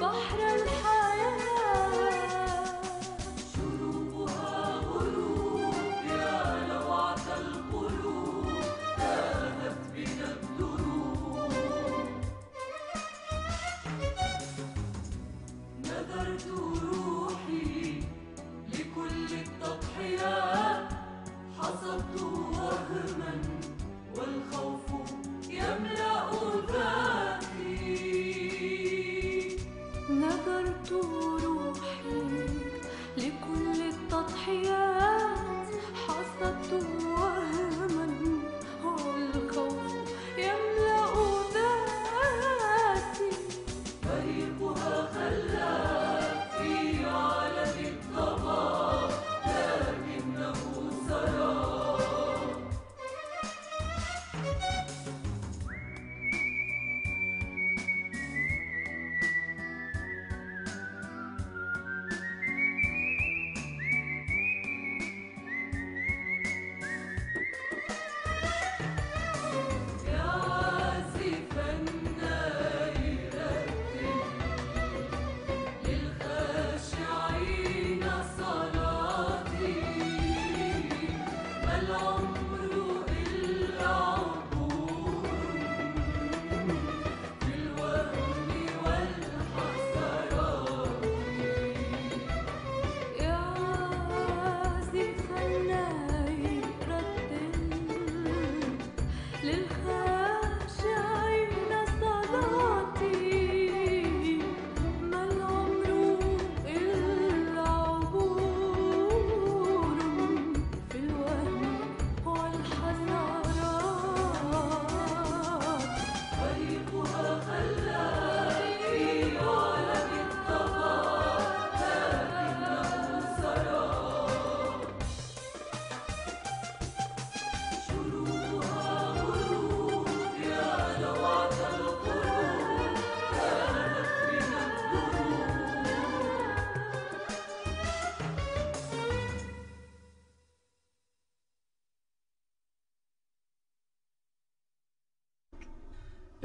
بحر الحياة شروقها غروب يا لوعة القلوب ذهبت بنا الدروب نذرت روحي لكل التضحيات حصدت وهما والخوف يملأ ذاتي نذرت روحي لكل التضحيات حصدت وهما والخوف يملأ ذاتي بريقها خلى في عالم الطغى لكنه سرى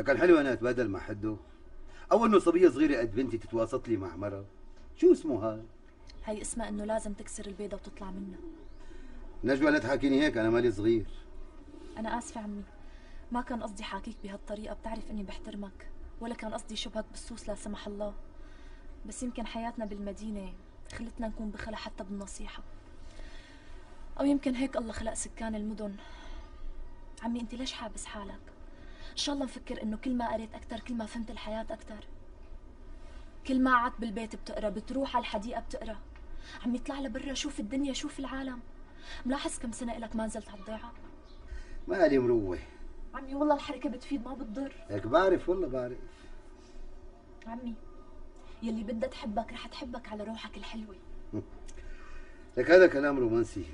كان حلو انا اتبادل مع حده. اول انه صبيه صغيره قد بنتي تتواسط لي مع مرة شو اسمه هذا؟ هي اسمها انه لازم تكسر البيضه وتطلع منها. نجوى لا تحاكيني هيك، انا مالي صغير. انا اسفه عمي، ما كان قصدي حاكيك بهالطريقه، بتعرف اني بحترمك، ولا كان قصدي شبهك بالسوس لا سمح الله، بس يمكن حياتنا بالمدينه خلتنا نكون بخلا حتى بالنصيحه، او يمكن هيك الله خلق سكان المدن. عمي انت ليش حابس حالك؟ ان شاء الله نفكر انه كل ما قريت اكثر كل ما فهمت الحياه اكثر. كل ما قعدت بالبيت بتقرا، بتروح على الحديقه بتقرا. عم يطلع لبرا شوف الدنيا، شوف العالم. ملاحظ كم سنه الك ما نزلت على الضيعه؟ مالي مروه. عمي والله الحركه بتفيد ما بتضر. لك بعرف والله بعرف. عمي يلي بدها تحبك رح تحبك على روحك الحلوه. لك هذا كلام رومانسي،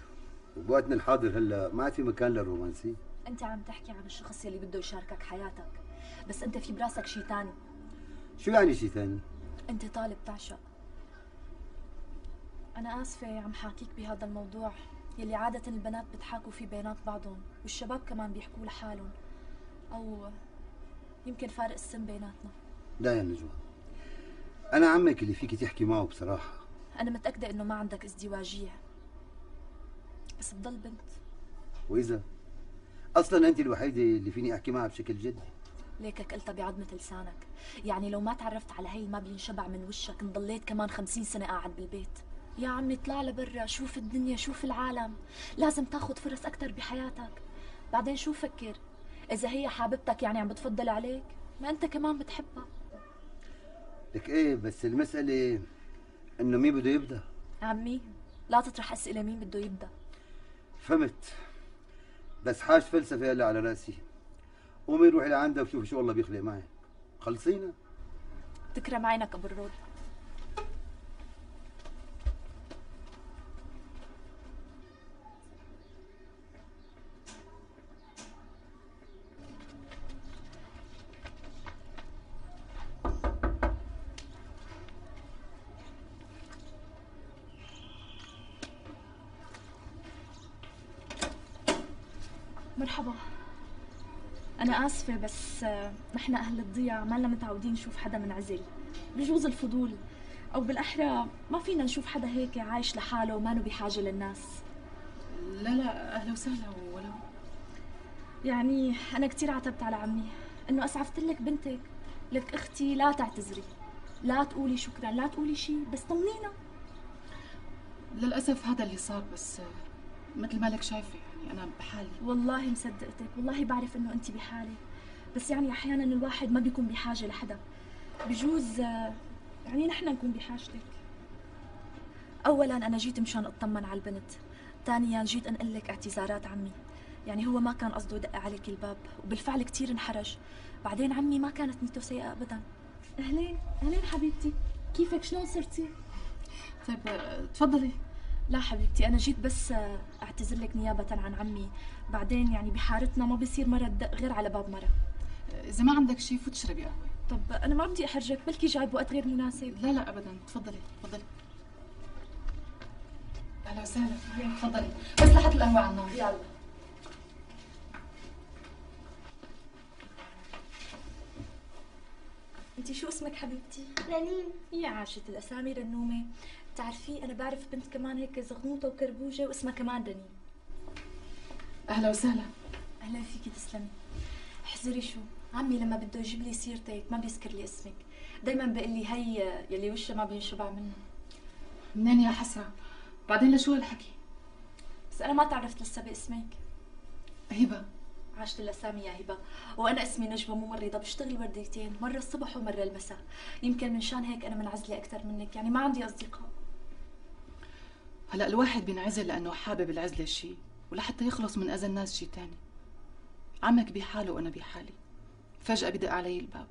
وبوقتنا الحاضر هلا ما عاد في مكان للرومانسي. أنت عم تحكي عن الشخص يلي بده يشاركك حياتك، بس أنت في براسك شيء ثاني. شو يعني شيء ثاني؟ أنت طالب تعشق. أنا آسفة عم حاكيك بهذا الموضوع يلي عادة البنات بتحاكوا فيه بينات بعضهم، والشباب كمان بيحكوا لحالهم، أو يمكن فارق السن بيناتنا. لا يا نجوى، أنا عمك اللي فيكي تحكي معه بصراحة. أنا متأكدة إنه ما عندك ازدواجية، بس بضل بنت. وإذا؟ اصلا انت الوحيده اللي فيني احكي معها بشكل جدي. ليكك قلتها بعظمه لسانك، يعني لو ما تعرفت على هي ما بينشبع من وشك، انضليت كمان 50 سنه قاعد بالبيت. يا عمي اطلع لبرا، شوف الدنيا، شوف العالم، لازم تاخذ فرص اكثر بحياتك. بعدين شو فكر؟ اذا هي حاببتك يعني عم بتفضل عليك، ما انت كمان بتحبها. لك ايه، بس المساله انه مين بده يبدا؟ عمي لا تطرح اسئله مين بده يبدا. فهمت، بس حاج فلسفه هلا على راسي. قومي روحي لعندها وشوفي شو الله بيخلق معك. خلصينا. تكرم عينك ابو الرود. مرحبا. أنا آسفة بس نحن أهل الضيعة مالنا متعودين نشوف حدا منعزل، بجوز الفضول او بالاحرى ما فينا نشوف حدا هيك عايش لحاله وما له بحاجه للناس. لا لا اهلا وسهلا. ولو يعني انا كثير عتبت على عمي انه اسعفت لك بنتك، لك اختي لا تعتذري، لا تقولي شكرا، لا تقولي شيء، بس طمنينا. للاسف هذا اللي صار، بس مثل ما لك شايفه يعني انا بحالي. والله مصدقتك، والله بعرف انه انت بحالي، بس يعني احيانا الواحد ما بيكون بحاجه لحدا، بجوز يعني نحن نكون بحاجتك. اولا انا جيت مشان اطمن على البنت، ثانيا جيت انقل لك اعتذارات عمي، يعني هو ما كان قصده يدق عليك الباب وبالفعل كثير انحرج، بعدين عمي ما كانت نيته سيئه ابدا. اهلين اهلين حبيبتي، كيفك؟ شلون صرتي؟ طيب تفضلي. لا حبيبتي انا جيت بس اعتذر لك نيابه عن عمي، بعدين يعني بحارتنا ما بيصير مره تدق غير على باب مره. اذا ما عندك شيء فوت اشربي قهوه. طب انا ما بدي احرجك، بلكي جاي بوقت غير مناسب. لا لا ابدا، تفضلي تفضلي. اهلا وسهلا، تفضلي بس لحط القهوه على النار. يلا انتي شو اسمك حبيبتي؟ رنين. يا عاشت الاسامي رنومه. بتعرفي انا بعرف بنت كمان هيك زغنوطه وكربوجه واسمها كمان رنين. اهلا وسهلا. اهلا فيكي، تسلمي. احذري شو، عمي لما بده يجيب لي سيرتك ما بيذكر لي اسمك، دائما بقول لي هي يلي وشها ما بينشبع منه. منين يا حسره؟ بعدين لشو هالحكي؟ بس انا ما تعرفت لسه باسمك. هبه. عاشت الاسامي يا هبه، وانا اسمي نجمه، ممرضه بشتغل ورديتين، مره الصبح ومره المساء، يمكن من شان هيك انا منعزله اكثر منك، يعني ما عندي اصدقاء. هلا الواحد بينعزل لانه حابب العزله شيء، ولحتى يخلص من اذى الناس شيء ثاني. عمك بحاله وانا بحالي، فجأة بدق علي الباب.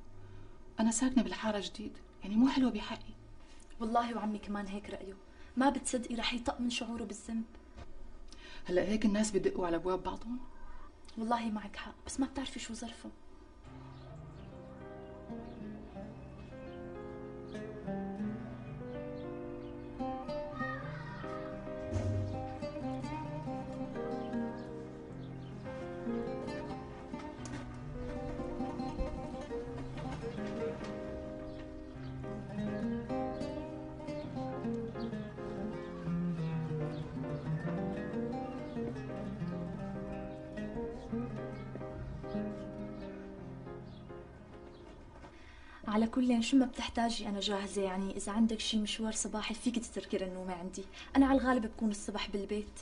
أنا ساكنة بالحارة جديد، يعني مو حلوة بحقي. والله وعمي كمان هيك رأيه، ما بتصدقي رح يطق من شعوره بالذنب. هلا هيك الناس بدقوا على أبواب بعضهم؟ والله معك حق، بس ما بتعرفي شو ظرفه. على كل شو ما بتحتاجي انا جاهزه، يعني اذا عندك شي مشوار صباحي فيك تتركي النومه عندي، انا على الغالب بكون الصبح بالبيت.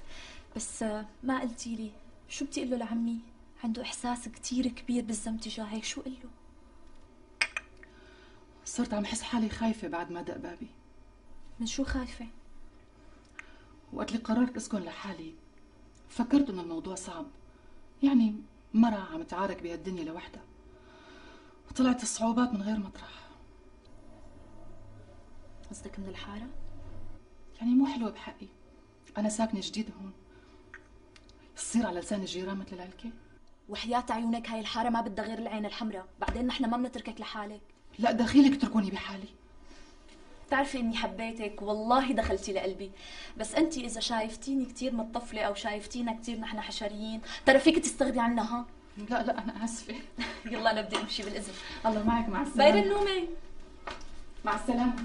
بس ما قلتي لي شو بدي اقول له لعمي؟ عنده احساس كثير كبير بالذنب تجاهك، شو اقول له؟ صرت عم حس حالي خايفه بعد ما دق بابي. من شو خايفه؟ وقت اللي قررت اسكن لحالي فكرت انه الموضوع صعب، يعني مرة عم تعارك بهالدنيا لوحدها، طلعت الصعوبات من غير مطرح. قصدك من الحارة؟ يعني مو حلوة بحقي، أنا ساكنة جديد هون، تصير على لسان الجيران مثل العلكة. وحياة عيونك هاي الحارة ما بدها غير العين الحمراء، بعدين نحن ما بنتركك لحالك. لا دخيلك تركوني بحالي. بتعرفي إني حبيتك، والله دخلتي لقلبي، بس أنت إذا شايفتيني كثير متطفلة أو شايفتينا كثير نحن حشريين، ترى فيك تستغني عنا. ها؟ لا لا أنا آسفة. يلا أنا بدي أمشي بالإذن. الله معك، مع السلامة. باير النومة. مع السلامة.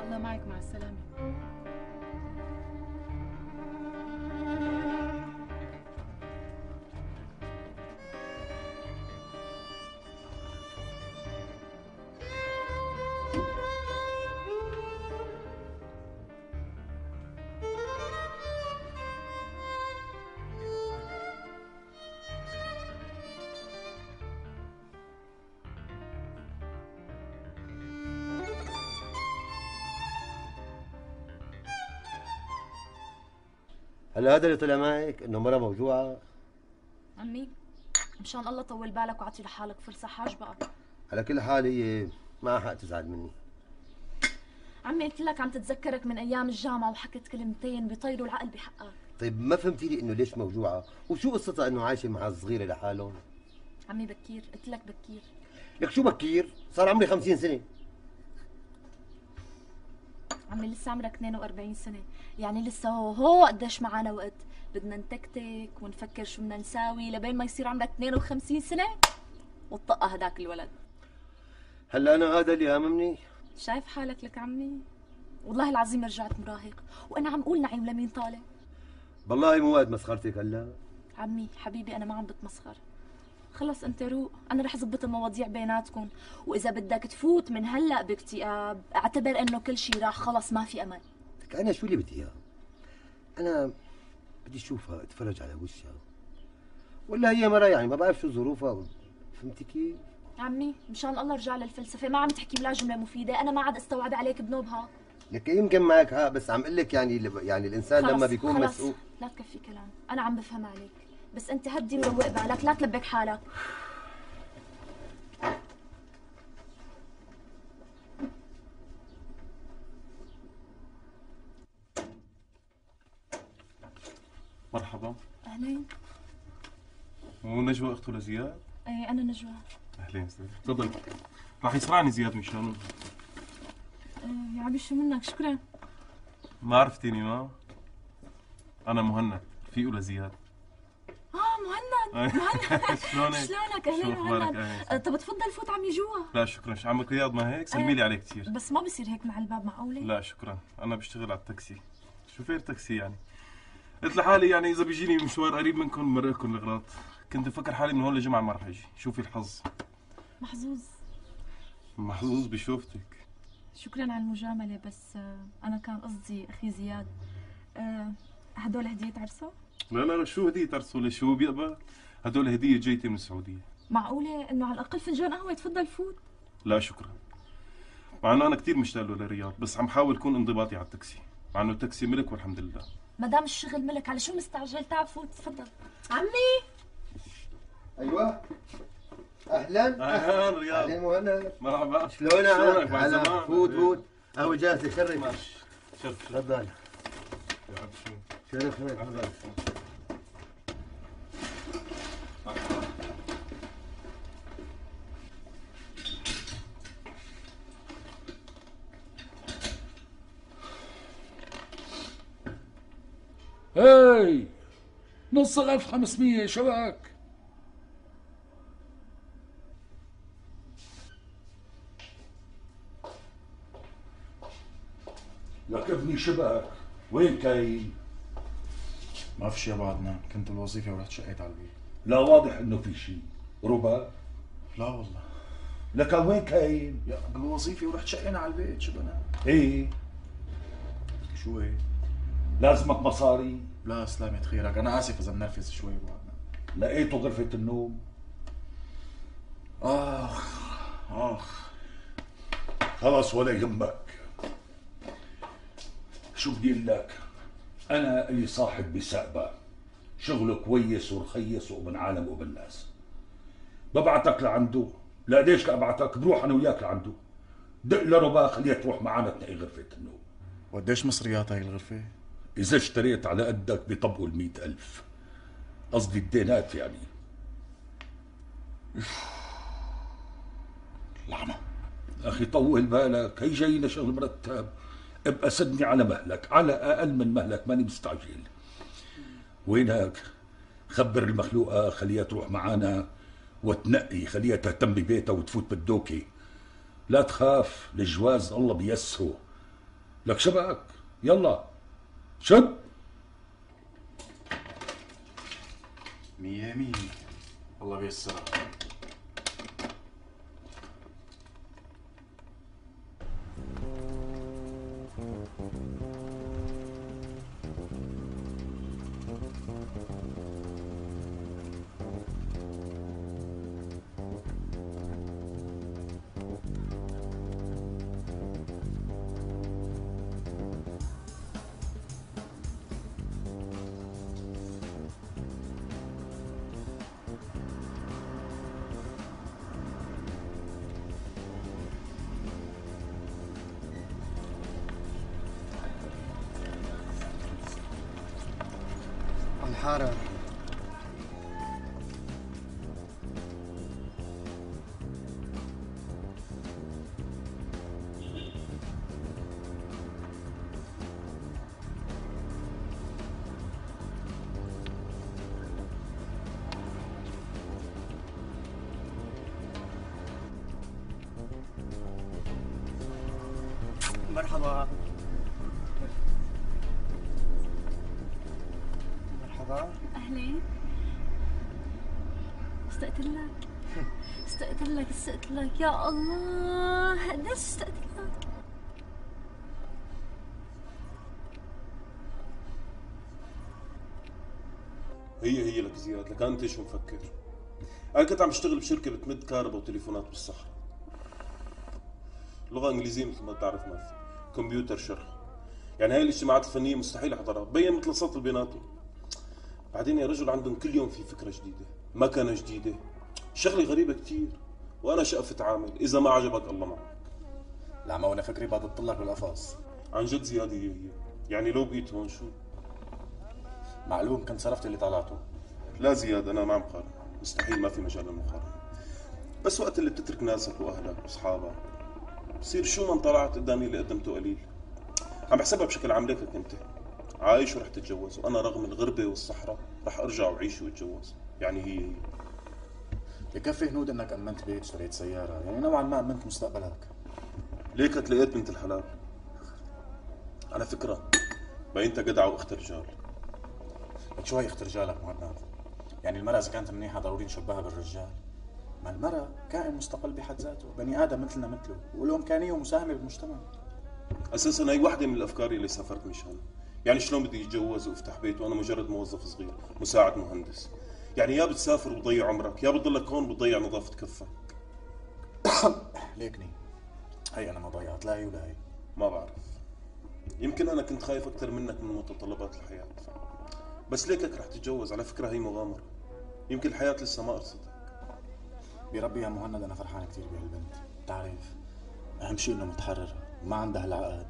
الله معك، مع السلامة. هلا هذا اللي طلع معك انه مرة موجوعة؟ عمي مشان الله طول بالك واعطي لحالك فرصة حاج بقى. على كل حال هي ما حق تزعل مني. عمي قلت لك عم تتذكرك من ايام الجامعة وحكت كلمتين بيطيروا العقل بحقك. طيب ما فهمتي لي انه ليش موجوعة؟ وشو قصتها انه عايشة مع الصغيرة لحالهم؟ عمي بكير، قلت لك بكير. لك شو بكير؟ صار عمري 50 سنة. عمي لسه عمرك 42 سنة، يعني لسه هو قديش معانا وقت، بدنا نتكتك ونفكر شو بدنا نساوي لبين ما يصير عمرك 52 سنة وتطقى هداك الولد. هلا أنا هذا اللي هاممني؟ شايف حالك لك عمي؟ والله العظيم رجعت مراهق وأنا عم أقول نعيم لمين طالع. بالله مو قد مسخرتك هلا. عمي حبيبي أنا ما عم بتمسخر. خلص أنت روق، أنا رح زبط المواضيع بيناتكم، وإذا بدك تفوت من هلا باكتئاب أعتبر إنه كل شيء راح خلص ما في أمل. لك أنا شو اللي بدي إياه؟ أنا بدي أشوفها أتفرج على وشها. ولا هي مرة يعني ما بعرف شو ظروفها، فهمتي كيف؟ عمي مشان الله ارجع للفلسفة، ما عم تحكي بلا جملة مفيدة، أنا ما عاد استوعب عليك بنوبها. لك يمكن معك حق، بس عم أقول لك يعني الإنسان لما بيكون مسؤول. لا تكفي كلام، أنا عم بفهم عليك. بس انت هدي وروق بالك، لا تلبك حالك. مرحبا. اهلين. ونجوى اخته لزياد؟ ايه انا نجوى. اهلين سيدي، تفضلي. راح يصرعني زياد مشانه. يا عمي شو منك؟ شكرا. ما عرفتيني ما؟ انا مهند، رفيقه لزياد. مهند شلونك؟ اهلين مهند. طب تفضل فوت عمي جوا. لا شكرا، عمك رياض ما هيك؟ سلمي لي عليه كثير. بس ما بصير هيك مع الباب، معقوله؟ لا شكرا، انا بشتغل على التاكسي، شوفير تاكسي يعني. قلت لحالي يعني اذا بيجيني مشوار قريب منكم مرقكم الاغراض، كنت بفكر حالي من هون لجمعه ما رح اجي، شوفي الحظ. محظوظ محظوظ بشوفتك. شكرا على المجامله، بس انا كان قصدي اخي زياد، هدول هديه عرسه؟ لا شو هدية ترسولي، شو بيقبل؟ هدول هدية جايتي من السعودية. معقولة انه على الأقل فنجان قهوة؟ تفضل فوت. لا شكرا. مع انه أنا كثير مشتاق له لرياض، بس عم حاول كون انضباطي على التاكسي، مع انه التاكسي ملك والحمد لله. ما دام الشغل ملك على شو مستعجل؟ تعال فوت تفضل. عمي أيوه أهلا. أهلا رياض. أهلا مهند. مرحبا. شلونك؟ بعد زمان. فوت قهوة جاهزة. شرف ماشي. شرف تفضل. يا عم شو شرفنا. أهلا. هاي نص ال1500 شبك. لك ابني شبك وين كاين؟ ما في شيء يا ابو عدنان، كنت بالوظيفه ورحت شقيت على البيت. لا واضح انه في شيء. ربا؟ لا والله. لك وين كاين؟ بالوظيفه ورحت شقينا على البيت. شو بنا؟ ايه شو هي؟ لازمك مصاري؟ لا سلامة خيرك، أنا آسف إذا منرفز شوي أبو عدنان. لقيته غرفة النوم؟ آخ خلص ولا يهمك. شو بدي أقول لك؟ أنا إلي صاحب بسقبة، شغله كويس ورخيص وابن عالم وابن ناس. ببعتك لعنده، لا ليش أبعتك؟ بروح أنا وياك لعنده، دق لربا خليها تروح معنا تنقي غرفة النوم. وقديش مصريات هاي الغرفة؟ إذا اشتريت على قدك بيطبقوا 100,000، قصدي الدينات يعني. لعنة أخي طول بالك، هي جاينا شغل مرتب، ابقى سدني على مهلك، على أقل من مهلك، ماني مستعجل. وينك؟ خبر المخلوقة خليها تروح معانا وتنقي، خليها تهتم ببيتها وتفوت بالدوكة. لا تخاف، الجواز الله بيسره. لك شبك يلا شد. 100 الله بيسرها. حارة. مرحبا. مرحبا. أهلين. استقت لك يا الله قديش استقت لك. هي لك زياد، لك انت شو مفكر؟ انا كنت عم بشتغل بشركه بتمد كهرباء وتليفونات بالصحراء. لغه انجليزيه مثل ما بتعرف، ما في كمبيوتر شرح، يعني هاي الاجتماعات الفنيه مستحيل احضرها، بين مثل السطل بيناتهم. بعدين يا رجل عندهم كل يوم في فكره جديده، مكنه جديده، شغله غريبه كثير، وانا شقفت عامل، اذا ما عجبك الله معك. لا ما وانا فكري بعد اطلع بالقفص. عن جد زياد هي، يعني لو بقيت هون شو؟ معلوم كنت صرفت اللي طلعته. لا زياد انا ما عم قارن، مستحيل، ما في مجال للمقارنه. بس وقت اللي بتترك ناسك واهلك واصحابك بصير شو ما طلعت قدامي اللي قدمته قليل. عم بحسبها بشكل عام ليكك انت عايش ورح تتجوز، وانا رغم الغربه والصحراء رح ارجع وعيش واتجوز، يعني هي. بكفي هنود انك امنت بيت، اشتريت سياره، يعني نوعا ما امنت مستقبلك. ليكك لقيت بنت الحلال. على فكره بينتها جدعه واخت رجال. لك شو هي اخت رجالك مهند؟ يعني المرأة إذا كانت منيحة ضروري نشبهها بالرجال؟ ما المرأة كائن مستقل بحد ذاته، بني آدم مثلنا مثله، وله إمكانية ومساهمة بالمجتمع. أساساً هي وحدة من الأفكار اللي سافرت مشان، يعني شلون بدي أتجوز وأفتح بيت وأنا مجرد موظف صغير، مساعد مهندس، يعني يا بتسافر وتضيع عمرك، يا بتضلك هون بتضيع نظافة كفك. ليكني، هي أنا ما ضيعت لا هي ولا هي. ما بعرف، يمكن أنا كنت خايف أكثر منك من متطلبات الحياة. بس ليكك رح تتجوز، على فكرة هي مغامرة، يمكن الحياة لسه ما قرصتك. بربي يا مهند أنا فرحان كثير بهالبنت، بتعرف أهم شيء إنه متحررة وما عندها العقد،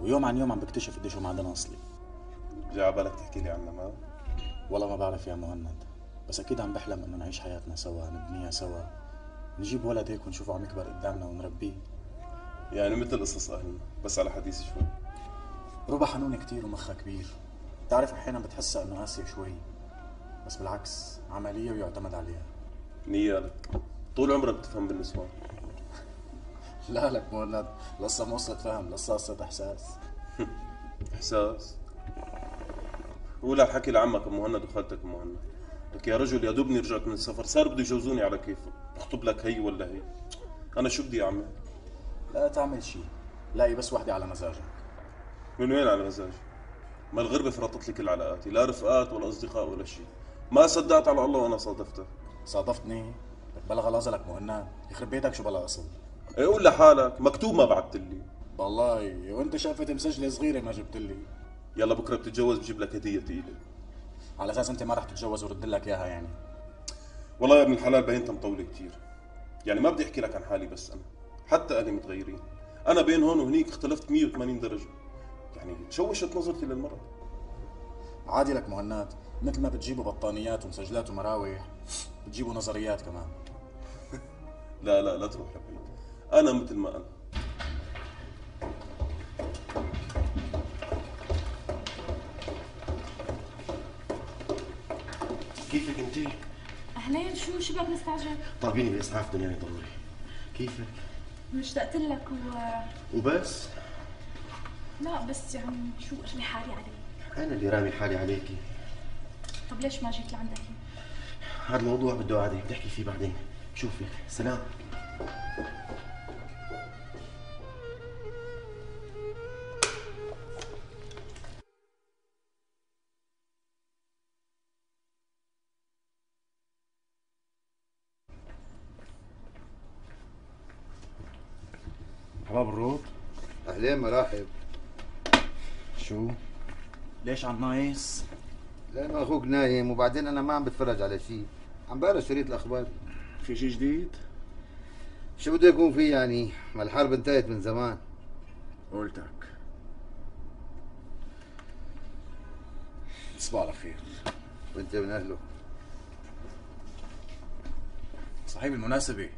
ويوم عن يوم عم بكتشف قديش ما عندها أصلي. جا على بالك تحكي لي عنها ما؟ والله ما بعرف يا مهند، بس أكيد عم بحلم إنه نعيش حياتنا سوا، نبنيها سوا، نجيب ولد هيك ونشوفه عم يكبر قدامنا ونربيه. يعني مثل قصص أهلنا بس على حديث شوي. ربع حنونة كثير ومخها كبير. بتعرف احيانا بتحسها انه قاسي شوي، بس بالعكس عمليه ويعتمد عليها. نيالك طول عمرك بتفهم بالنسوان. لا لك مهند لسه ما وصلت فهم، لسه وصلت احساس. احساس؟ قول هالحكي لعمك ام مهند وخالتك ام مهند، لك يا رجل يا دوبني رجعت من السفر صار بده يجوزوني على كيفه، بخطب لك هي ولا هي، انا شو بدي اعمل؟ لا تعمل شيء، لاقي بس وحده على مزاجك. من وين على مزاجي؟ ما الغربة فرطت لي كل علاقاتي، لا رفقات ولا أصدقاء ولا شيء، ما صدقت على الله وأنا صادفتك. صادفتني؟ بلا غلاظة لك مهند، يخرب بيتك شو بلا أصل. إيه قول لحالك، مكتوب ما بعت لي. والله وأنت شقفة مسجلة صغيرة ما جبت لي. يلا بكرة بتتجوز بجيب لك هدية ثقيلة. على أساس أنت ما رح تتجوز ورد لك إياها يعني؟ والله يا ابن الحلال بينت مطولة كثير، يعني ما بدي أحكي لك عن حالي بس أنا، حتى أهلي متغيرين، أنا بين هون وهنيك اختلفت 180 درجة. يعني تشوشت نظرتي للمرأة. عادي لك مهند، مثل ما بتجيبوا بطانيات ومسجلات ومراوح بتجيبوا نظريات كمان. لا لا لا تروح لبعيد، أنا مثل ما أنا. كيفك أنتِ؟ أهلين، شو شبك مستعجل؟ طالبيني بإسعاف دنياني ضروري. كيفك؟ مشتقت لك وبس؟ لا بس يا عمي شو ارمي حالي عليك؟ انا اللي رامي حالي عليكي. طب ليش ما جيت لعندك؟ هذا الموضوع بده قعده بتحكي فيه بعدين، بشوفك، سلام. حباب الروض. اهلين مراحب. شو؟ ليش عم نايس؟ لأنه أخوك نايم، وبعدين أنا ما عم بتفرج على شيء، عم بقرا شريط الأخبار. في شيء جديد؟ شو بده يكون في يعني؟ ما الحرب انتهت من زمان. قولتك. صباح الخير. وأنت من أهله. صحيح بالمناسبة،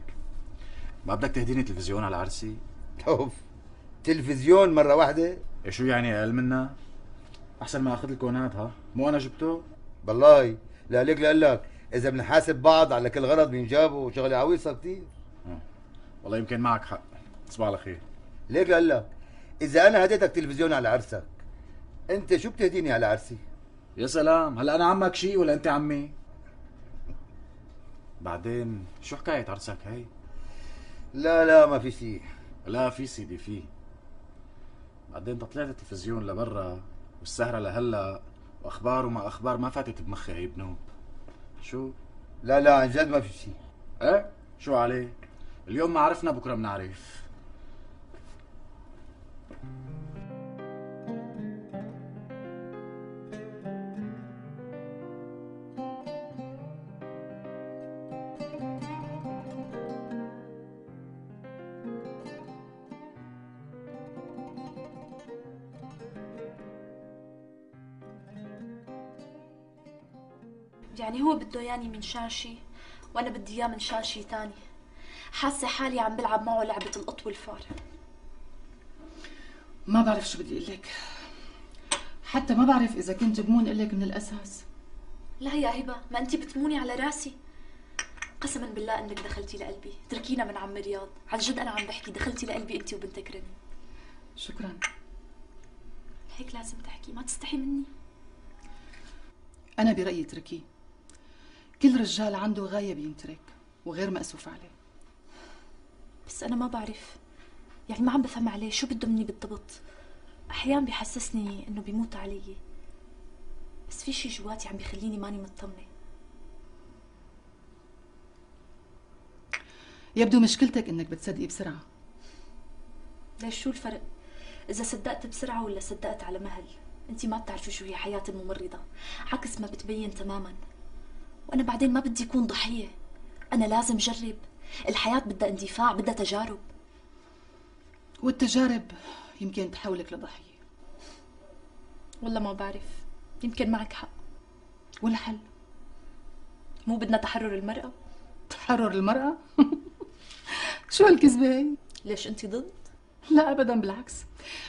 ما بدك تهديني تلفزيون على عرسي؟ أوف، تلفزيون مرة واحدة؟ شو يعني اقل منا؟ احسن ما اخذ الكونات. ها مو انا جبته؟ بالله لا عليك لقلك، اذا بنحاسب بعض على كل غرض بينجابوا، شغله عويصه كثير. والله يمكن معك حق، صباح على خير. ليك لقلك إذا أنا هديتك تلفزيون على عرسك، أنت شو بتهديني على عرسي؟ يا سلام، هلا أنا عمك شيء ولا أنت عمي؟ بعدين شو حكاية عرسك هي؟ لا لا ما في شيء. لا في سيدي في. بعدين انت طلعت التلفزيون لبرا والسهرة لهلا وأخبار وما أخبار ما فاتت بمخي هي بنوب. شو؟ لا لا عن جد ما في شيء. إيه؟ شو عليه؟ اليوم ما عرفنا بكرة بنعرف. يعني هو بده ياني من شاشي وانا بدي اياه من شاشي تاني. حاسه حالي عم بلعب معه لعبه القط والفار. ما بعرف شو بدي اقول لك، حتى ما بعرف اذا كنت بمون اقول لك من الاساس. لا يا هبه، ما انت بتموني على راسي. قسما بالله انك دخلتي لقلبي، تركينا من عم رياض، عن جد انا عم بحكي، دخلتي لقلبي انت وبنتك رني. شكرا. هيك لازم تحكي، ما تستحي مني. أنا برأيي اتركيه. كل رجال عنده غاية بينترك وغير مأسوف عليه. بس أنا ما بعرف، يعني ما عم بفهم عليه شو بده مني بالضبط. أحيان بيحسسني إنه بيموت علي، بس في شي جواتي عم بيخليني ماني مطمنة. يبدو مشكلتك إنك بتصدقي بسرعة. ليش شو الفرق؟ إذا صدقت بسرعة ولا صدقت على مهل؟ انتي ما بتعرفي شو هي حياة الممرضة، عكس ما بتبين تماما. وانا بعدين ما بدي اكون ضحية، انا لازم جرب. الحياة بدها اندفاع، بدها تجارب، والتجارب يمكن تحولك لضحية. والله ما بعرف، يمكن معك حق. والحل مو بدنا تحرر المرأة؟ تحرر المرأة؟ شو هالكذبة هي؟ ليش انتي ضد؟ لا ابدا بالعكس،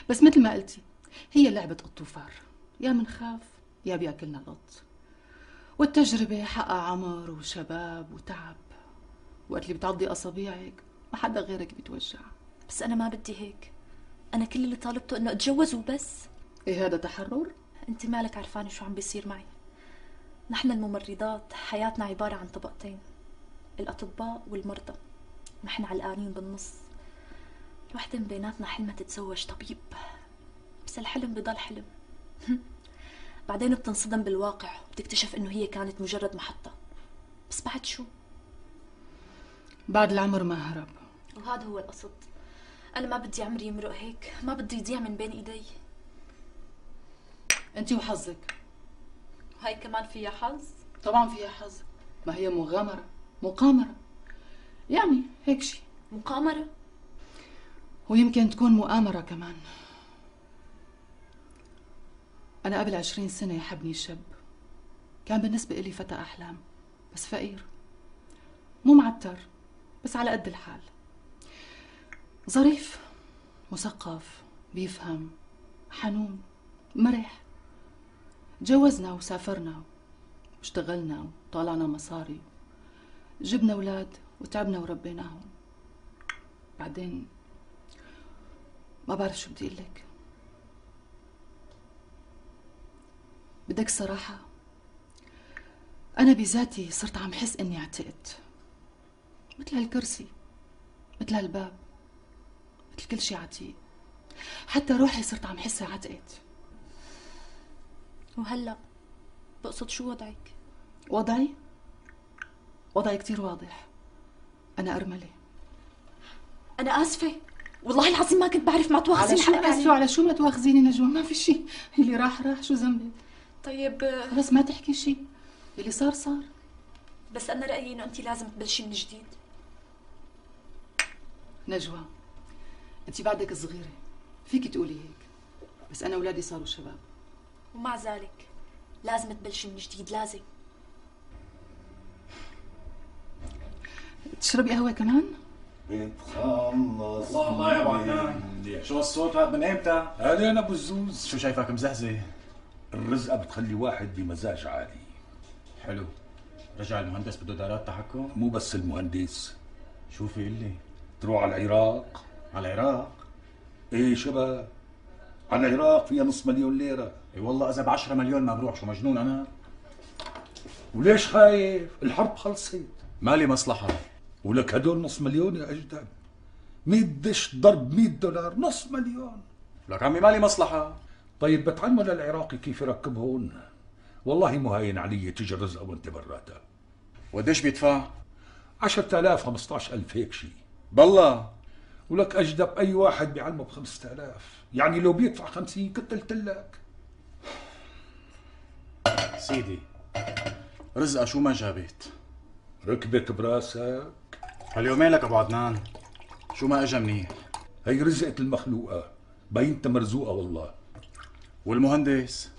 بس مثل ما قلتي هي لعبة قط وفار، يا منخاف يا بياكلنا القط. والتجربة حقها عمر وشباب وتعب، وقت اللي بتعضي أصابيعك ما حدا غيرك بيتوجع. بس أنا ما بدي هيك، أنا كل اللي طالبته إنه أتجوز وبس. إيه هذا تحرر؟ أنت مالك عرفانة شو عم بيصير معي. نحن الممرضات حياتنا عبارة عن طبقتين، الأطباء والمرضى، نحن علقانين بالنص. الوحدة من بيناتنا حلمها تتزوج طبيب، بس الحلم بضل حلم. بعدين بتنصدم بالواقع وبتكتشف انه هي كانت مجرد محطة. بس بعد شو؟ بعد العمر ما هرب، وهذا هو القصد. انا ما بدي عمري يمرق هيك، ما بدي يضيع من بين ايدي. انت وحظك. وهي كمان فيها حظ؟ طبعا فيها حظ، ما هي مغامرة، مقامرة، يعني هيك شيء. مقامرة؟ ويمكن تكون مؤامرة كمان. أنا قبل 20 سنة يحبني شاب، كان بالنسبة إلي فتى أحلام، بس فقير، مو معتر، بس على قد الحال، ظريف، مثقف، بيفهم، حنون، مرح. تجوزنا وسافرنا واشتغلنا وطالعنا مصاري، جبنا أولاد وتعبنا وربيناهم. بعدين ما بعرف شو بدي أقول لك. بدك صراحة؟ أنا بذاتي صرت عم حس إني اعتقت، مثل هالكرسي، مثل هالباب، مثل كل شي عتيق، حتى روحي صرت عم حسها عتقت. وهلأ بقصد شو وضعك؟ وضعي؟ وضعي كتير واضح، أنا أرملة. أنا آسفة، والله العظيم ما كنت بعرف، ما تواخذيني. على شو ما تواخذيني نجوى، ما في شي، اللي راح راح، شو ذنبي؟ طيب خلص ما تحكي شي، اللي صار صار. بس أنا رأيي إنه أنت لازم تبلشي من جديد. نجوى أنت بعدك صغيرة، فيكي تقولي هيك، بس أنا أولادي صاروا شباب، ومع ذلك لازم تبلشي من جديد، لازم. تشربي قهوة كمان؟ بتخلص. الله يا أبو عدنان، شو الصوت هاد من إمتى؟ هلين أبو الزوز، شو شايفك مزهزة؟ الرزقة بتخلي واحد بمزاج عالي. حلو، رجع المهندس بده دارات تحكم؟ مو بس المهندس. شوفي اللي تروح على العراق. على العراق؟ ايه شباب، على العراق فيها نص مليون ليره. اي والله اذا ب 10 مليون ما بروح، شو مجنون انا؟ وليش خايف؟ الحرب خلصت، مالي مصلحه. ولك هدول نص مليون يا اجدع، 100 دش ضرب 100 دولار، نص مليون. لك عمي مالي مصلحه. طيب بتعمل العراقي كيف يركب هون؟ والله مهين علي تجي رزقه وانت براتها. وقديش بيدفع؟ 10,000 15,000 هيك شيء. بالله ولك اجدب اي واحد بيعلمه ب 5,000، يعني لو بيدفع 50 كنت قلت لك. سيدي رزقه شو ما جابت ركبت براسك. هاليومين لك ابو عدنان شو ما اجى منيح. هي رزقة المخلوقة، بينتها مرزوقة والله. والمهندس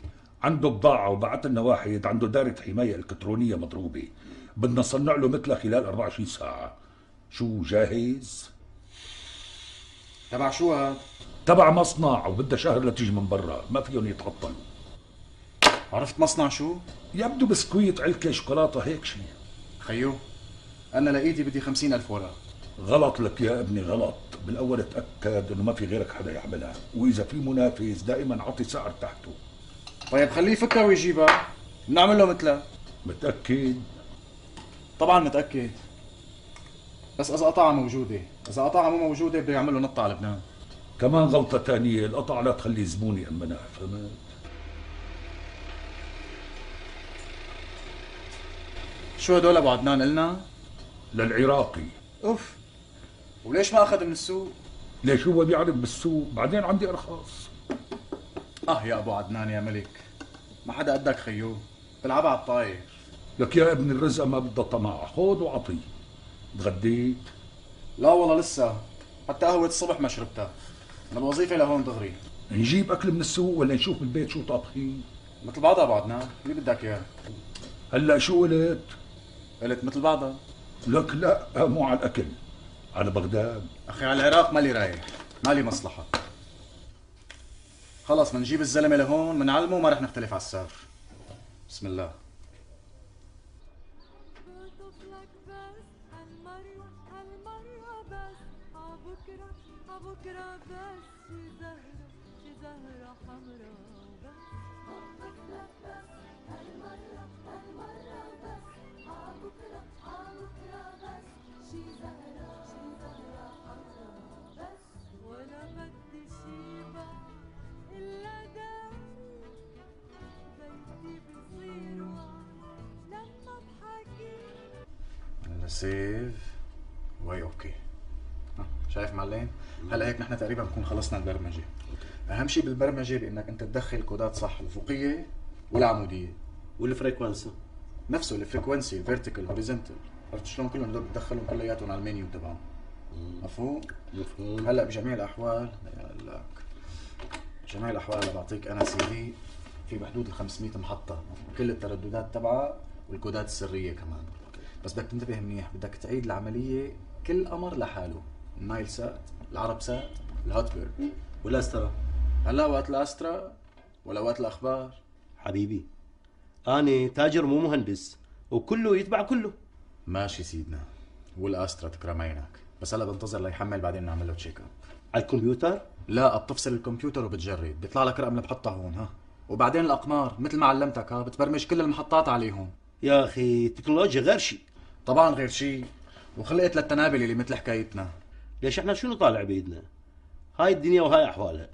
عنده بضاعة وبعت لنا واحد عنده دارة حماية الكترونية مضروبة، بدنا نصنع له مثلها خلال 24 ساعة. شو جاهز؟ تبع شو هاد؟ تبع مصنع وبدها شهر لتيجي من برا، ما فيهم يتعطلوا. عرفت مصنع شو؟ يبدو بسكويت علكة شوكولاتة هيك شيء. خيو أنا لقيتي بدي 50,000 ورقة. غلط لك يا ابني غلط، بالأول اتأكد إنه ما في غيرك حدا يعملها، وإذا في منافس دائما عطي سعر تحته. طيب خليه يفكها ويجيبها، بنعمل له مثلها. متأكد؟ طبعا متأكد، بس إذا قطعها موجودة، إذا قطعها مو موجودة بده يعمل له نطة على لبنان. كمان غلطة ثانية، القطعة لا تخلي زبوني أمنها، فهمت؟ شو هدول أبو عدنان قلنا؟ للعراقي. أوف، وليش ما أخذ من السوق؟ ليش هو بيعرف بالسوق، بعدين عندي أرخص. آه يا أبو عدنان يا ملك، ما حدا قدك خيو، بلعبها على الطاير. لك يا ابن الرزقة ما بدها طمع، خود وعطي. تغديت؟ لا والله لسه، حتى قهوة الصبح ما شربتها، من الوظيفة لهون دغري. نجيب أكل من السوق ولا نشوف بالبيت شو طابخين؟ مثل بعضها أبو عدنان، اللي بدك إياه. هلا شو قلت؟ قلت مثل بعضها. لك لا مو على الأكل، على بغداد. أخي على العراق مالي رايح، مالي مصلحة. خلص منجيب الزلمة لهون منعلمه وما رح نختلف على السعر. بسم الله. سيف واي اوكي، شايف معلم؟ هلا هيك نحن تقريبا بنكون خلصنا البرمجه. اهم شيء بالبرمجه بانك انت تدخل كودات صح، الافقيه والعموديه والفريكونسي نفسه، الفريكونسي فيرتيكال هوريزونتال، عرفت شلون؟ كلهم بدك تدخلهم كلياتهم على المنيو تبعهم. مفهوم؟ مفهوم. هلا بجميع الاحوال لك جميع الاحوال اللي بعطيك انا سيدي في بحدود ال 500 محطه، كل الترددات تبعها والكودات السريه كمان. بس بدك تنتبه منيح، بدك تعيد العملية كل قمر لحاله، النايل سات، العرب سات، الهوت بيرد والاسترا. هلا وقت الاسترا ولا وقت الاخبار؟ حبيبي أنا تاجر مو مهندس، وكله يتبع كله. ماشي سيدنا، والاسترا تكرم عينك، بس هلا بنتظر ليحمل بعدين نعمل له تشيك اب. على الكمبيوتر؟ لا بتفصل الكمبيوتر وبتجرب، بيطلع لك رقم بتحطه هون ها، وبعدين الأقمار مثل ما علمتك ها بتبرمج كل المحطات عليهم. يا أخي التكنولوجيا غير شيء. طبعا غير شيء، وخلقت للتنابل اللي مثل حكايتنا. ليش احنا شو نطالع بايدنا؟ هاي الدنيا وهاي احوالها.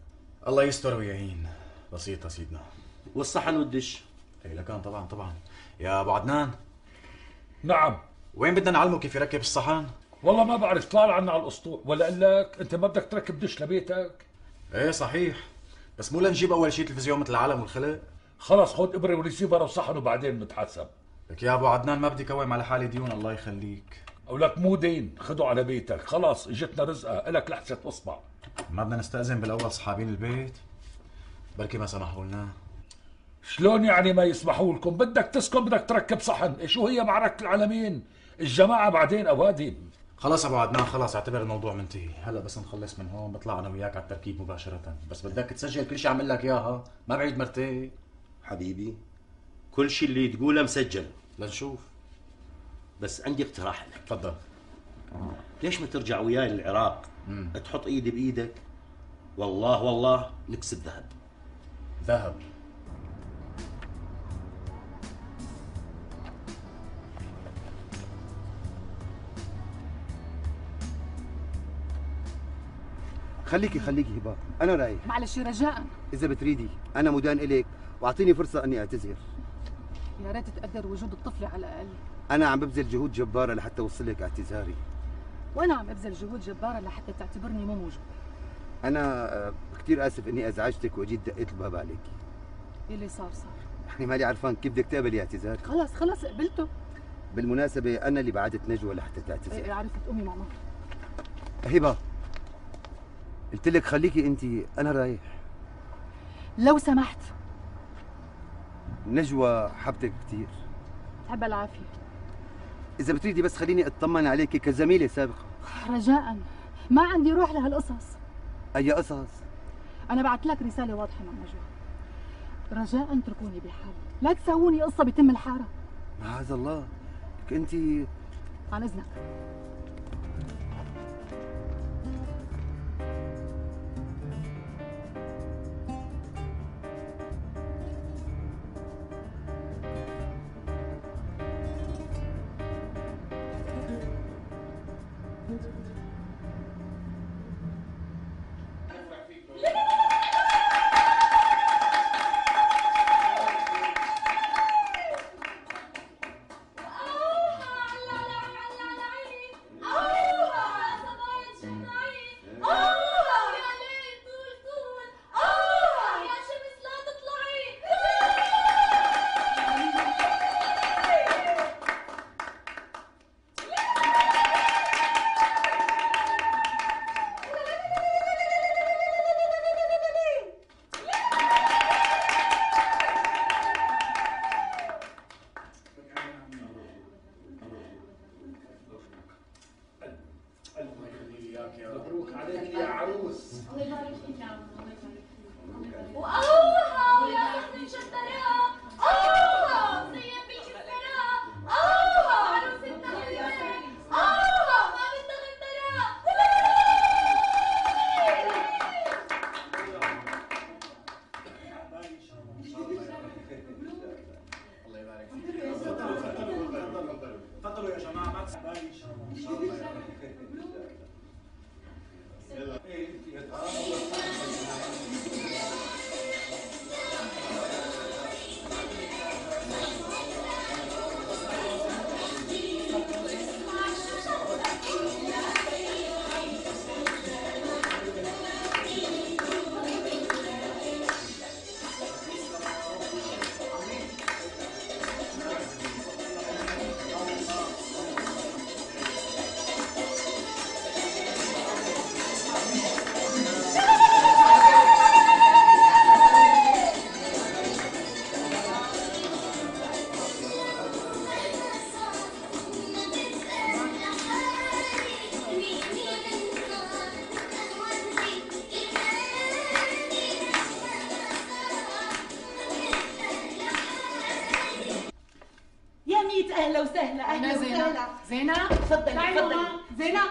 الله يستر ويعين، بسيطة سيدنا. والصحن والدش؟ اي لكان طبعا طبعا. يا ابو عدنان. نعم. وين بدنا نعلمه كيف يركب الصحن؟ والله ما بعرف، طالع عنا على الاسطوح، ولا اقول لك انت ما بدك تركب دش لبيتك؟ ايه صحيح، بس مو لنجيب اول شيء تلفزيون مثل العالم والخلق؟ خلص خذ ابره وريسيفر وصحن وبعدين نتحاسب. لك يا ابو عدنان ما بدي كوم على حالي ديون الله يخليك. او لك مو دين، خده على بيتك، خلاص اجتنا رزقه، الك لحسة اصبع. ما بدنا نستأذن بالاول صحابين البيت؟ بركي ما سمحوا لنا. شلون يعني ما يسمحوا لكم؟ بدك تسكن بدك تركب صحن، شو هي معركة العالمين؟ الجماعة بعدين اوادم. خلاص ابو عدنان خلاص اعتبر الموضوع منتهي، هلا بس نخلص من هون بطلع انا وياك على التركيب مباشرة، بس بدك تسجل كل شيء اعمل لك اياها، ما بعيد مرتين. حبيبي كل شيء اللي تقوله مسجل. لنشوف. بس عندي اقتراح لك. تفضل. ليش ما ترجع وياي للعراق؟ تحط ايدي بايدك والله والله نكسب ذهب. ذهب؟ خليكي خليكي هبه، أنا رايح. معلش رجاء، إذا بتريدي أنا مدان إليك، وأعطيني فرصة إني أعتذر. يا ريت تقدر وجود الطفلة على الأقل. أنا عم ببذل جهود جبارة لحتى أوصلك اعتذاري. وأنا عم ببذل جهود جبارة لحتى تعتبرني مو موجودة. أنا كثير آسف إني أزعجتك وأجيت دقيت الباب عليك. اللي صار صار. يعني مالي عرفان كيف بدك تقبلي اعتذاري. خلص خلص قبلته. بالمناسبة أنا اللي بعتت نجوى لحتى تعتذر. إيه عرفت أمي مع ماما. هبة، قلت لك خليكي انت، انا رايح. لو سمحت. نجوى حبتك كثير. تحبها العافيه. اذا بتريدي بس خليني اطمن عليكي كزميله سابقه. رجاء ما عندي روح لهالقصص. اي قصص؟ انا بعت لك رساله واضحه مع نجوى. رجاء اتركوني بحالي، لا تساووني قصه بيتم الحاره. معاذ الله، لك انت. عن اذنك.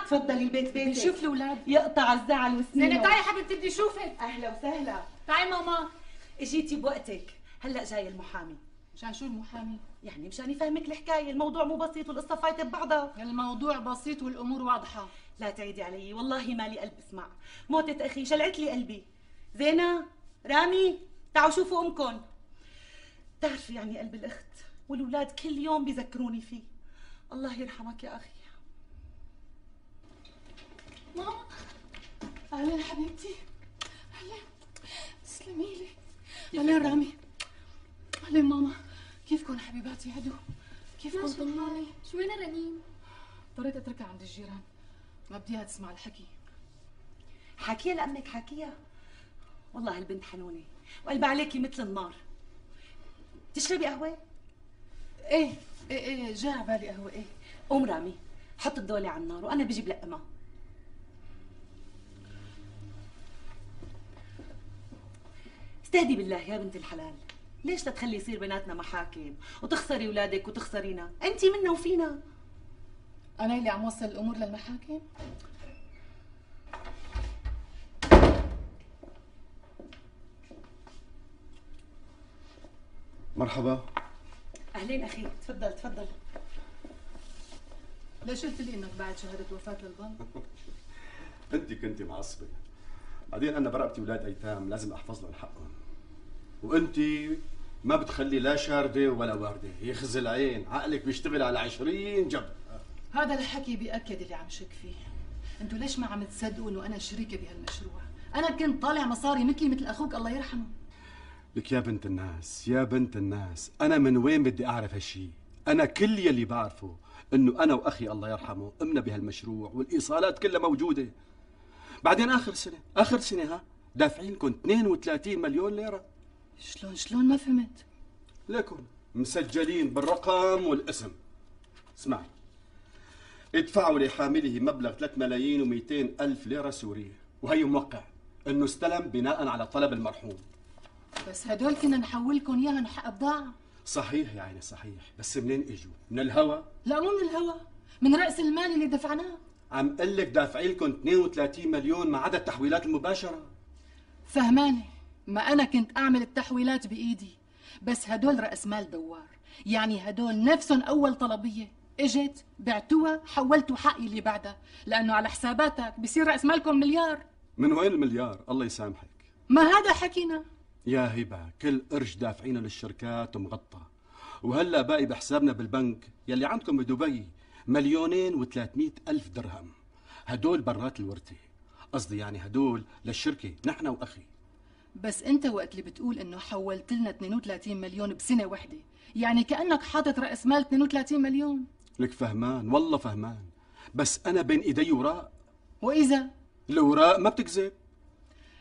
تفضلي البيت بيتك. نشوف الاولاد. يقطع الزعل والسنين. زينب تعي حبيبتي بدي شوفك. اهلا وسهلا. تعي ماما. اجيتي بوقتك. هلا جاي المحامي. مشان شو المحامي؟ يعني مشان يفهمك الحكايه، الموضوع مو بسيط والقصه فايته ببعضها. الموضوع بسيط والامور واضحه. لا تعيدي علي، والله مالي قلب اسمع. موتة اخي شلعت لي قلبي. زينب، رامي، تعوا شوفوا امكم. بتعرفي يعني قلب الاخت والاولاد كل يوم بيذكروني فيه. الله يرحمك يا اخي. ماما اهلا حبيبتي. اهلا، تسلمي لي. اهلا رامي. اهلا ماما، كيفكم حبيباتي؟ هدو كيفكم؟ طمنوني. شو وين رنين؟ اضطريت اتركها عند الجيران، ما بديها تسمع الحكي. حكيها لامك، حكيها. والله البنت حنونه وقلبها عليكي مثل النار. تشربي قهوه؟ ايه ايه ايه جاء على بالي قهوه. ايه قوم رامي حط الدوله على النار وانا بجيب لقمه. استهدي بالله يا بنت الحلال، ليش لتخلي يصير بيناتنا محاكم وتخسري اولادك وتخسرينا؟ انت منا وفينا. انا اللي عم وصل الامور للمحاكم؟ مرحبا. اهلين اخي، تفضل تفضل. ليش قلت لي انك بعد شهادة وفاة للبنك؟ انت كنتي معصبة، بعدين انا برقبتي اولاد ايتام لازم احفظ لهم حقهم، وانت ما بتخلي لا شاردة ولا واردة، يخزي العين، عقلك بيشتغل على 20 جبهة. هذا الحكي بيأكد اللي عم شك فيه. انتوا ليش ما عم تصدقوا انه انا شريكة بهالمشروع؟ انا كنت طالع مصاري مثلي مثل اخوك الله يرحمه. لك يا بنت الناس، يا بنت الناس، انا من وين بدي اعرف هالشيء؟ انا كل يلي بعرفه انه انا واخي الله يرحمه قمنا بهالمشروع والايصالات كلها موجودة. بعدين اخر سنة ها دافعين لكم 32 مليون ليرة. شلون ما فهمت؟ لكم مسجلين بالرقم والاسم. اسمعي، ادفعوا لحامله مبلغ 3,200,000 ليرة سورية، وهي موقع انه استلم بناء على طلب المرحوم. بس هدول كنا نحولكم اياهم حق بضاعة. صحيح يا عيني صحيح، بس منين اجوا؟ من الهوا؟ لا مو من الهوا، من رأس المال اللي دفعناه. عم قول لك دافعين لكم 32 مليون ما عدا التحويلات المباشرة. فهماني، ما أنا كنت أعمل التحويلات بإيدي، بس هدول رأس مال دوار، يعني هدول نفسهم أول طلبية، إجت، بعتوها، حولتوا حقي اللي بعدها، لأنه على حساباتك بصير رأس مالكم مليار. من وين المليار؟ الله يسامحك. ما هذا حكينا. يا هبة، كل قرش دافعينه للشركات ومغطى، وهلا باقي بحسابنا بالبنك يلي عندكم بدبي 2,300,000 درهم، هدول برات الورثة، قصدي يعني هدول للشركة نحن وأخي. بس أنت وقت اللي بتقول إنه حولت لنا 32 مليون بسنة واحدة، يعني كأنك حاطط رأس مال 32 مليون. لك فهمان، والله فهمان، بس أنا بين إيدي وراء. وإذا؟ الوراء ما بتكذب.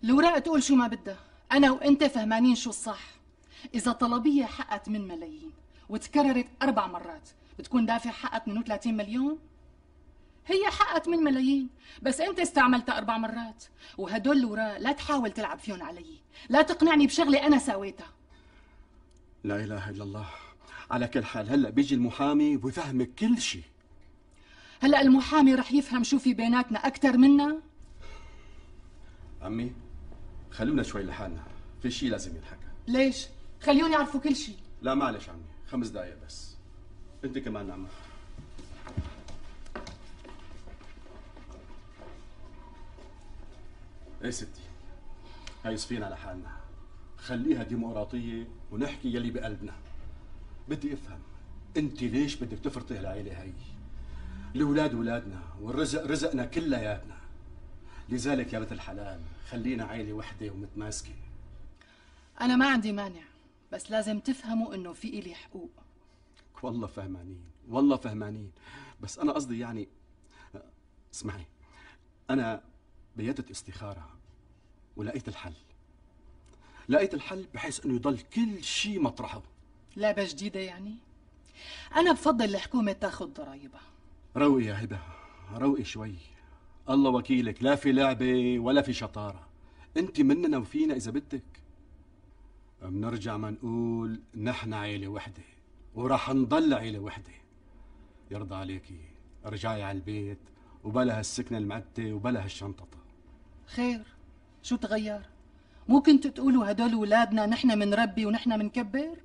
الوراء تقول شو ما بدها، أنا وأنت فهمانين شو الصح. إذا طلبية حقت من ملايين وتكررت 4 مرات، بتكون دافع حقها 32 مليون؟ هي حقت من ملايين، بس انت استعملتها 4 مرات، وهدول الوراء لا تحاول تلعب فيهم علي، لا تقنعني بشغله انا سويتها. لا اله الا الله. على كل حال هلا بيجي المحامي ويفهمك كل شيء. هلا المحامي رح يفهم شو في بيناتنا اكثر منا؟ عمي خلونا شوي لحالنا، في شيء لازم ينحكى. ليش؟ خليهم يعرفوا كل شيء. لا معلش عمي، 5 دقائق بس. انت كمان عمي. ايه ستي، هاي صفينا على حالنا، خليها ديمقراطية ونحكي يلي بقلبنا. بدي افهم، انت ليش بدك تفرطي هالعيلة هاي؟ الاولاد ولادنا والرزق رزقنا كلياتنا، لذلك يا بنت الحلال خلينا عيلة وحدة ومتماسكة. أنا ما عندي مانع، بس لازم تفهموا إنه في إلي حقوق. والله فهمانين، والله فهمانين، بس أنا قصدي يعني اسمعي، أنا بيتت استخارة ولقيت الحل. لقيت الحل بحيث انه يضل كل شيء مطرحه. لعبة جديدة يعني؟ أنا بفضل الحكومة تاخذ ضرايبها. روقي يا هبة، روقي شوي. الله وكيلك، لا في لعبة ولا في شطارة. أنت مننا وفينا إذا بدك. بنرجع ما نقول نحن عيلة وحدة، وراح نضل عيلة وحدة. يرضى عليكي، ارجعي على البيت، وبلا هالسكنة المعتة وبلا هالشنططة. خير، شو تغير؟ مو كنتوا تقولوا هدول ولادنا نحن منربي ونحن منكبر؟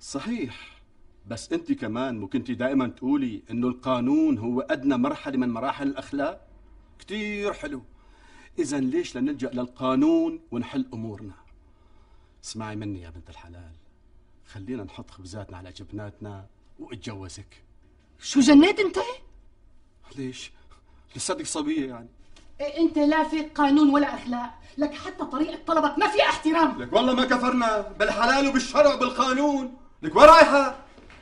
صحيح، بس انت كمان مو كنتي دائما تقولي انه القانون هو ادنى مرحله من مراحل الاخلاق؟ كتير حلو، اذا ليش لا نلجا للقانون ونحل امورنا؟ اسمعي مني يا بنت الحلال، خلينا نحط خبزاتنا على جبناتنا واتجوزك. شو جنيت انت؟ ليش؟ لساتك صبية يعني. إيه أنت لا في قانون ولا أخلاق، لك حتى طريقة طلبك ما فيها احترام. لك والله ما كفرنا، بالحلال وبالشرع وبالقانون. لك وين رايحة؟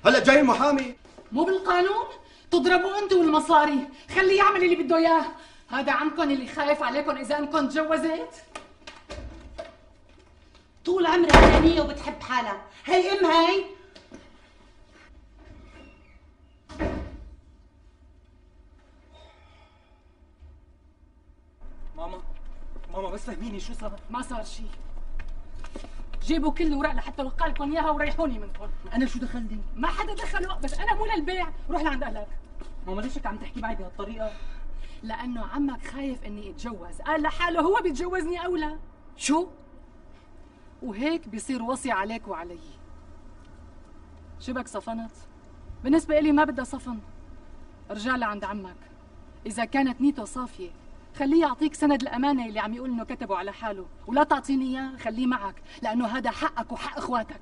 هلا جاي المحامي. مو بالقانون؟ تضربوا أنتوا والمصاري، خليه يعمل اللي بده إياه. هذا عمكم اللي خايف عليكم إذا أنكم تجوزت؟ طول عمرها أنانية وبتحب حالها، هي أم هي. ماما بس فهميني شو صار؟ ما صار شيء. جيبوا كل الورق لحتى اوقع لكم اياها وريحوني منكم. انا شو دخلني؟ ما حدا دخله، بس انا مو للبيع. روح لعند اهلك. ماما ليش هيك عم تحكي معي بهالطريقه؟ لانه عمك خايف اني اتجوز، قال لحاله هو بيتجوزني او لا. شو؟ وهيك بيصير وصي عليك وعلي. شبك صفنت؟ بالنسبة إلي ما بدها صفن. ارجع لعند عمك، إذا كانت نيته صافية خليه يعطيك سند الأمانة اللي عم يقول إنه كتبه على حاله، ولا تعطيني إياه، خليه معك، لأنه هذا حقك وحق إخواتك.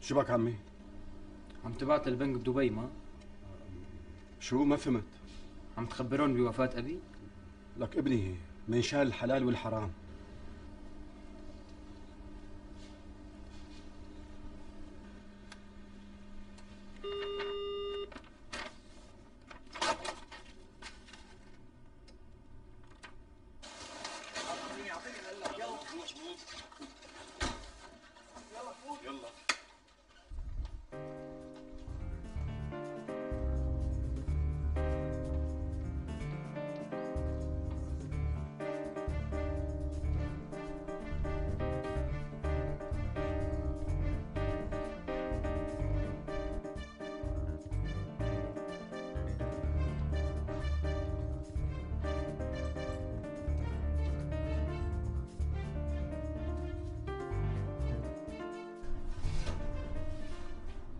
شبك عمي؟ عم تبعت البنك بدبي ما؟ شو ما فهمت؟ عم تخبرهم بوفاة أبي؟ لك ابني من شال الحلال والحرام.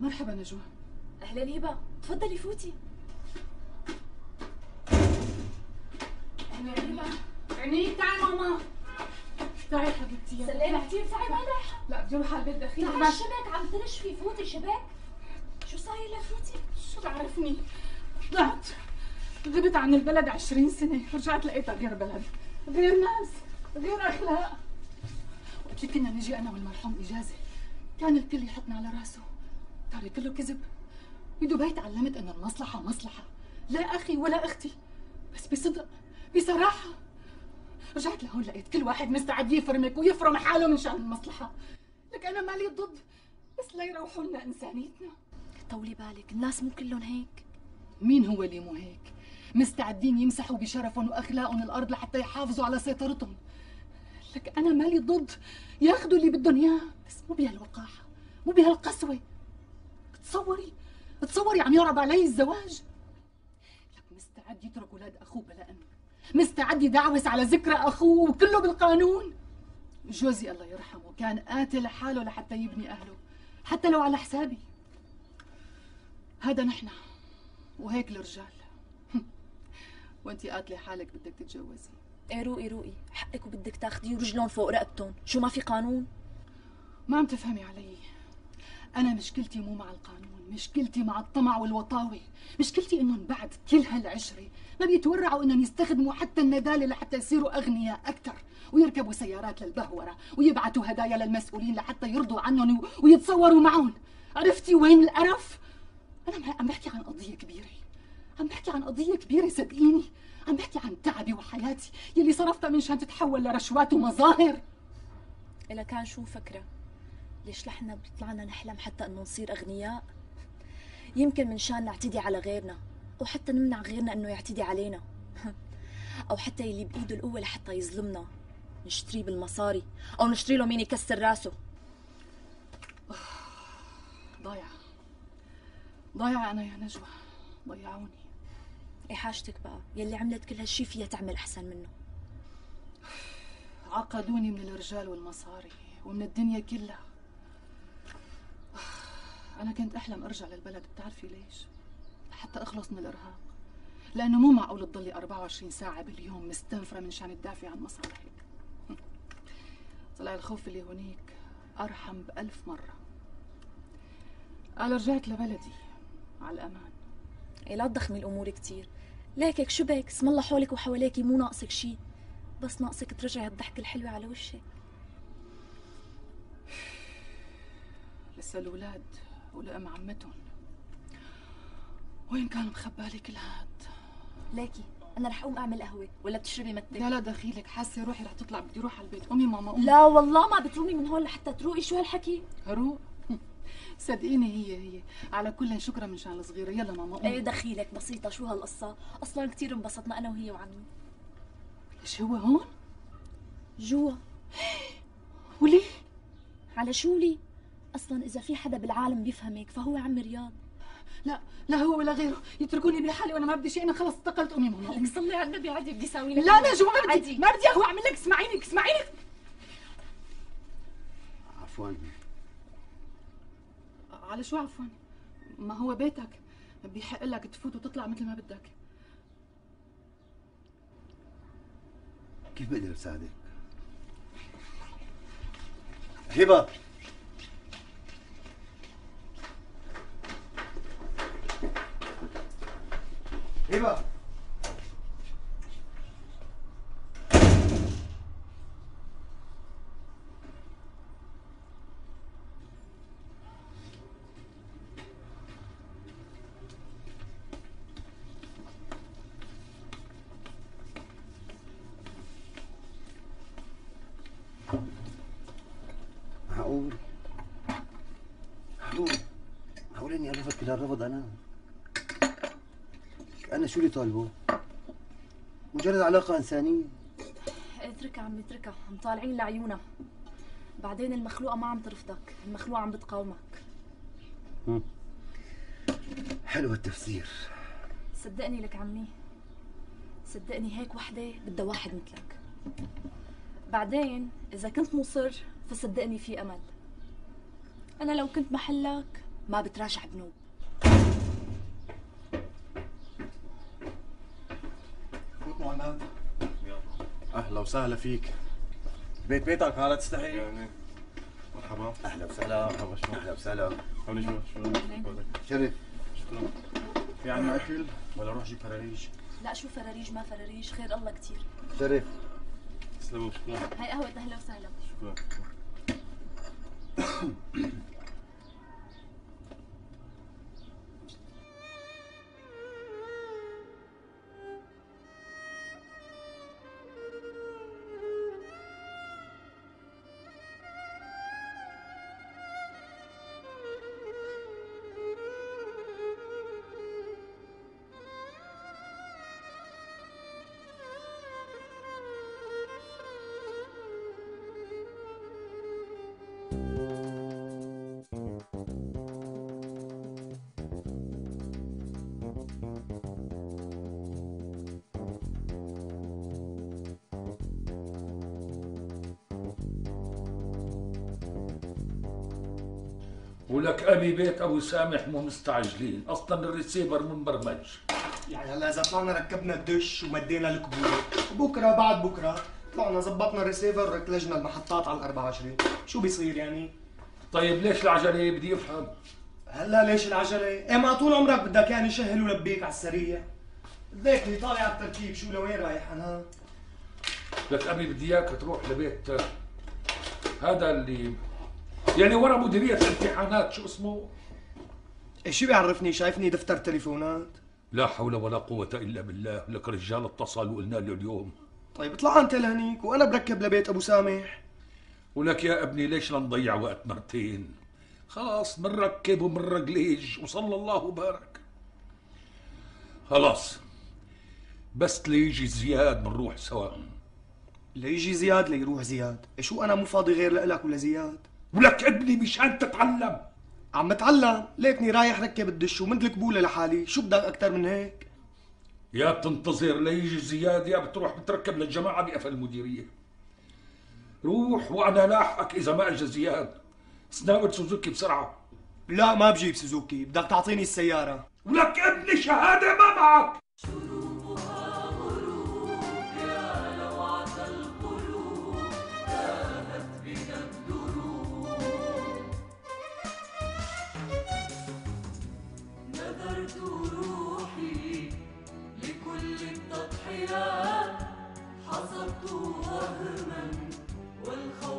مرحبا نجوى. اهلا هبة، تفضلي فوتي. اهلا هبة. عنيد تعي ماما. تعي حبيبتي. سلامة كثير. تعي ما رايحة. لا بدي اروح على البيت دخيل. تعي على الشباك عم ترشفي، فوتي الشباك. شو صاير لك فوتي؟ شو بتعرفني؟ طلعت غبت عن البلد 20 سنة، رجعت لقيتها غير بلد، غير ناس، غير أخلاق. وقت اللي كنا نجي أنا والمرحوم إجازة كان الكل يحطنا على راسه. ترى كله كذب. بدبي تعلمت ان المصلحه مصلحه، لا اخي ولا اختي، بس بصدق بصراحه. رجعت لهون لقيت كل واحد مستعد يفرمك ويفرم حاله من شان المصلحه. لك انا مالي ضد، بس لا يروحوا لنا انسانيتنا. طولي بالك، الناس مو كلهم هيك. مين هو اللي مو هيك؟ مستعدين يمسحوا بشرفهم واخلاقهم الارض لحتى يحافظوا على سيطرتهم. لك انا مالي ضد، ياخذوا اللي بدهم اياه، بس مو بهالوقاحه، مو بهالقسوه. تصوري عم يعرض علي الزواج؟ لك مستعد يترك اولاد اخوه بلا امن، مستعد يدعوس على ذكرى اخوه وكله بالقانون. جوزي الله يرحمه كان قاتل حاله لحتى يبني اهله، حتى لو على حسابي. هذا نحن وهيك الرجال. وانتي قاتله حالك بدك تتجوزي. ايه روقي روقي، حقك وبدك تاخديه ورجلون فوق رقبتهم، شو ما في قانون؟ ما عم تفهمي علي. أنا مشكلتي مو مع القانون، مشكلتي مع الطمع والوطاوة، مشكلتي إنهم بعد كل هالعشرة ما بيتورعوا إنهم يستخدموا حتى الندالة لحتى يصيروا أغنياء أكثر، ويركبوا سيارات للبهورة، ويبعتوا هدايا للمسؤولين لحتى يرضوا عنهم ويتصوروا معهم. عرفتي وين القرف؟ أنا عم بحكي عن قضية كبيرة، عم بحكي عن قضية كبيرة صدقيني، عم بحكي عن تعبي وحياتي يلي صرفتها من شان تتحول لرشوات ومظاهر. إلا كان شو مفكرة؟ ليش لحنا بيطلعنا نحلم حتى انه نصير اغنياء؟ يمكن من شان نعتدي على غيرنا، او حتى نمنع غيرنا انه يعتدي علينا، او حتى يلي بايده القوه لحتى يظلمنا نشتريه بالمصاري، او نشتري له مين يكسر راسه. ضايعه ضايعه انا يا نجوى، ضيعوني. ايه حاجتك بقى، يلي عملت كل هالشي فيها تعمل احسن منه. عقدوني من الرجال والمصاري ومن الدنيا كلها. أنا كنت أحلم أرجع للبلد، بتعرفي ليش؟ حتى أخلص من الإرهاق، لأنه مو معقول تضلي 24 ساعة باليوم مستنفرة من شان تدافعي عن مصالحك. طلع الخوف اللي هونيك أرحم بألف مرة. أنا رجعت لبلدي على الأمان. إيه لا تضخمي الأمور كتير، ليكك شبك، اسم الله حولك وحواليكي مو ناقصك شي، بس ناقصك ترجعي الضحكة الحلوة على وشك. لسه الأولاد ولأم عمتهم وين كان مخبالي كل هاد؟ ليكي انا رح اقوم اعمل قهوه، ولا بتشربي متك؟ لا لا دخيلك، حاسه روحي رح تطلع، بدي اروح على البيت. قومي ماما قومي. لا والله ما بتقومي من هون لحتى تروقي، شو هالحكي؟ هروق؟ صدقيني هي على كلها شكرا من شعلة صغيره. يلا ماما ايه دخيلك بسيطه، شو هالقصه؟ اصلا كثير انبسطنا انا وهي وعمي. ليش هو هون؟ جوا. وليه؟ على شو لي؟ اصلا اذا في حدا بالعالم بيفهمك فهو عمي رياض. لا هو ولا غيره يتركوني بحالي وانا ما بدي شيء، انا خلص استقلت. امي ماما صلي على النبي، عادي بدي اسوي لك. لا نجوى ما بدي اهو اعمل لك. اسمعيني عفوا. على شو عفوا؟ ما هو بيتك بيحق لك تفوت وتطلع مثل ما بدك. كيف بقدر اساعدك؟ هبة هبة معقول اني رفضت كده الرفض؟ انا شو اللي طالبه؟ مجرد علاقه انسانيه. اتركها عمي اتركها، عم طالعين لعيونها. بعدين المخلوقه ما عم ترفضك، المخلوقه عم بتقاومك. حلو التفسير. صدقني لك عمي، صدقني هيك وحده بدها واحد مثلك. بعدين اذا كنت مصر فصدقني في امل. أنا لو كنت محلك ما بتراجع بنوب. فوت مهند. أهلا وسهلا فيك. بيتك هلا تستحي؟ يعني مرحبا. أهلا وسهلا. مرحبا. شو أهلا وسهلا. شو نجمة؟ شو شرف. شكرا. في عنا أكل ولا روح جيب فراريج؟ لا شو فراريج ما فراريج، خير الله كثير. شرف. تسلموا شكرا. هاي قهوة أهلا وسهلا. شكرا. ولك ابي بيت ابو سامح مو مستعجلين، اصلا الريسيفر منبرمج. يعني هلا اذا طلعنا ركبنا الدش ومدينا الكبوره، بكره بعد بكره طلعنا زبطنا الريسيفر وركلجنا المحطات على 24، شو بيصير يعني؟ طيب ليش العجله؟ بدي افهم. هلا ليش العجله؟ ايه ما طول عمرك بدك يعني شهل ولبيك على السريع. ليكني طالع على التركيب، شو لوين رايح انا؟ لك ابي بدي اياك تروح لبيت هذا اللي يعني ورا مديرية الامتحانات، شو اسمه؟ شو بيعرفني؟ شايفني دفتر تليفونات؟ لا حول ولا قوة إلا بالله، لك رجال اتصلوا وقلنا له اليوم. طيب اطلع أنت لهنيك وأنا بركب لبيت أبو سامح. ولك يا ابني ليش لنضيع وقت مرتين؟ خلاص منركب ومنرجليج وصلى الله وبارك. خلاص بس ليجي زياد منروح سوا. ليجي زياد ليروح زياد، شو أنا مو فاضي غير لإلك ولا زياد؟ ولك ابني مشان تتعلم. عم بتعلم، ليتني رايح ركب الدش ومد الكبوله لحالي، شو بدك اكثر من هيك؟ يا بتنتظر ليجي زياد يا بتروح بتركب للجماعه بقفل المديريه. روح وانا لاحقك اذا ما اجى زياد. سناوب سوزوكي بسرعه. لا ما بجيب سوزوكي، بدك تعطيني السياره. ولك ابني شهاده ما معك. حصرت وهما والخوف